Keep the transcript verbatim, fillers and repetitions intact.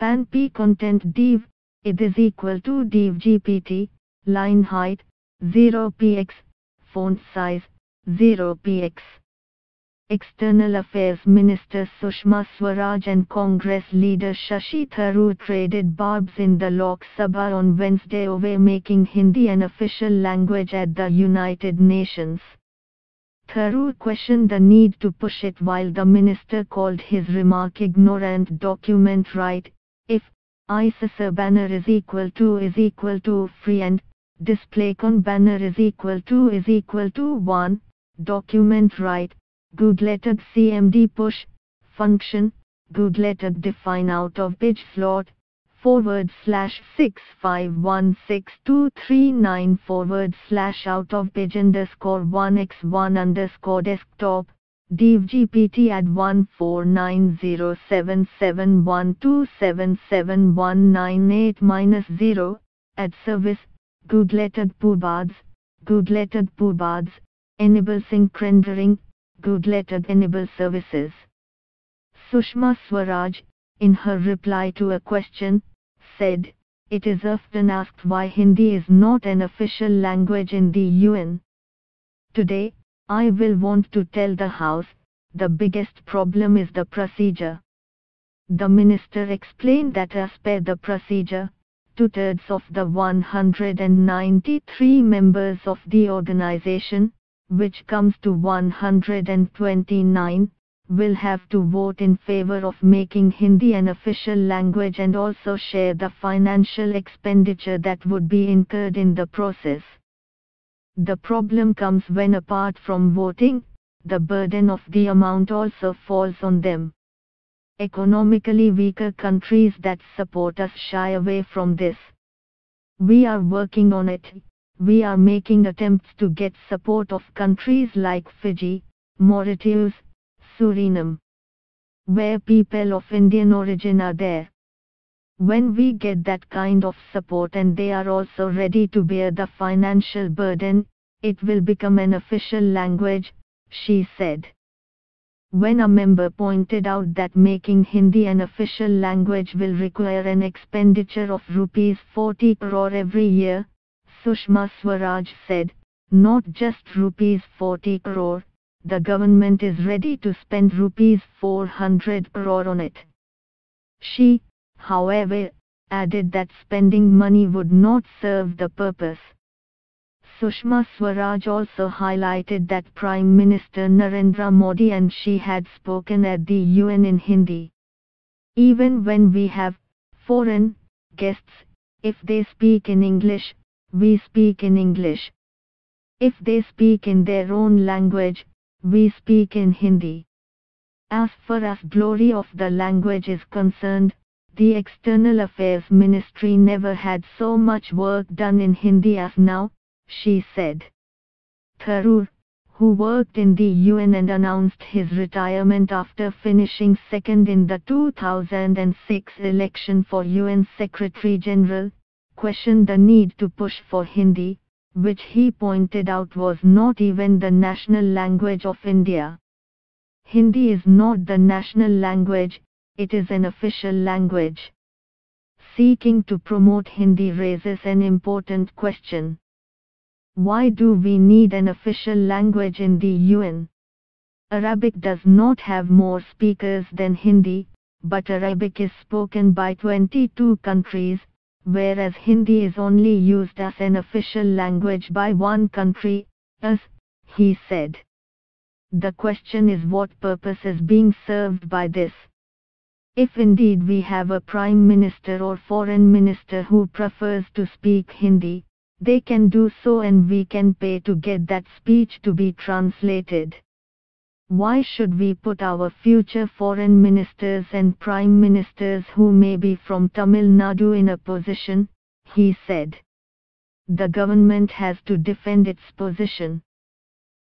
Pan P content div, it is equal to div G P T, line height, zero p x, font size, zero p x. External Affairs Minister Sushma Swaraj and Congress leader Shashi Tharoor traded barbs in the Lok Sabha on Wednesday over making Hindi an official language at the United Nations. Tharoor questioned the need to push it while the minister called his remark ignorant. Document right, if I S S A banner is equal to is equal to free and DisplayCon banner is equal to is equal to one, document right, googletad C M D push, function, googletad define out of page slot, forward slash six five one six two three nine forward slash out of page underscore one x one underscore desktop, div G P T at one four nine zero seven seven one two seven seven one nine eight minus zero, at service, googletad poobads, googletad poobads, enable sync rendering, googletad enable services. Sushma Swaraj, in her reply to a question, said, it is often asked why Hindi is not an official language in the U N. Today, I will want to tell the House, the biggest problem is the procedure. The minister explained that as per the procedure, two-thirds of the one hundred ninety-three members of the organization, which comes to one hundred twenty-nine, will have to vote in favor of making Hindi an official language and also share the financial expenditure that would be incurred in the process. The problem comes when, apart from voting, the burden of the amount also falls on them. Economically weaker countries that support us shy away from this. We are working on it. We are making attempts to get support of countries like Fiji, Mauritius, Suriname, where people of Indian origin are there. When we get that kind of support and they are also ready to bear the financial burden, it will become an official language, she said. When a member pointed out that making Hindi an official language will require an expenditure of rupees forty crore every year, Sushma Swaraj said, not just rupees forty crore, the government is ready to spend rupees four hundred crore on it. She, however, added that spending money would not serve the purpose. Sushma Swaraj also highlighted that Prime Minister Narendra Modi and she had spoken at the U N in Hindi. Even when we have foreign guests, if they speak in English, we speak in English. If they speak in their own language, we speak in Hindi. As far as glory of the language is concerned, the External Affairs Ministry never had so much work done in Hindi as now, she said. Tharoor, who worked in the U N and announced his retirement after finishing second in the two thousand six election for U N Secretary General, questioned the need to push for Hindi, which he pointed out was not even the national language of India. Hindi is not the national language, it is an official language. Seeking to promote Hindi raises an important question. Why do we need an official language in the U N? Arabic does not have more speakers than Hindi, but Arabic is spoken by twenty-two countries, whereas Hindi is only used as an official language by one country, as he said. The question is what purpose is being served by this. If indeed we have a prime minister or foreign minister who prefers to speak Hindi, they can do so and we can pay to get that speech to be translated. Why should we put our future foreign ministers and prime ministers who may be from Tamil Nadu in a position, he said. The government has to defend its position.